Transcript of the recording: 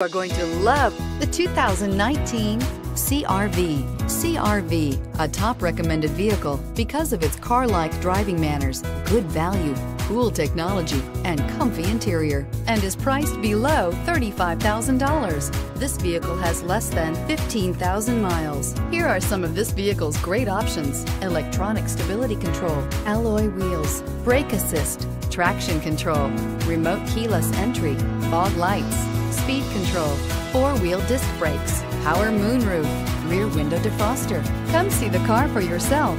You are going to love the 2019 CR-V. CR-V, a top recommended vehicle because of its car-like driving manners, good value, cool technology, and comfy interior, and is priced below $35,000. This vehicle has less than 15,000 miles. Here are some of this vehicle's great options: electronic stability control, alloy wheels, brake assist, traction control, remote keyless entry, fog lights, speed control, four-wheel disc brakes, power moonroof, rear window defroster. Come see the car for yourself.